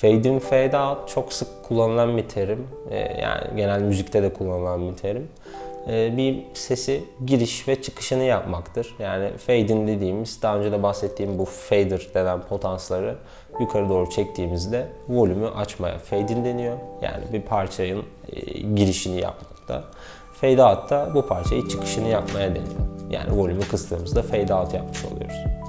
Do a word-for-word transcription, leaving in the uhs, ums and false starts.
Fade in, fade out çok sık kullanılan bir terim. Ee, yani genel müzikte de kullanılan bir terim. Ee, bir sesi giriş ve çıkışını yapmaktır. Yani fade in dediğimiz, daha önce de bahsettiğim bu fader denen potansları yukarı doğru çektiğimizde volümü açmaya fade in deniyor. Yani bir parçanın e, girişini yapmakta. Fade out da bu parçayı çıkışını yapmaya deniyor. Yani volümü kıstığımızda fade out yapmış oluyoruz.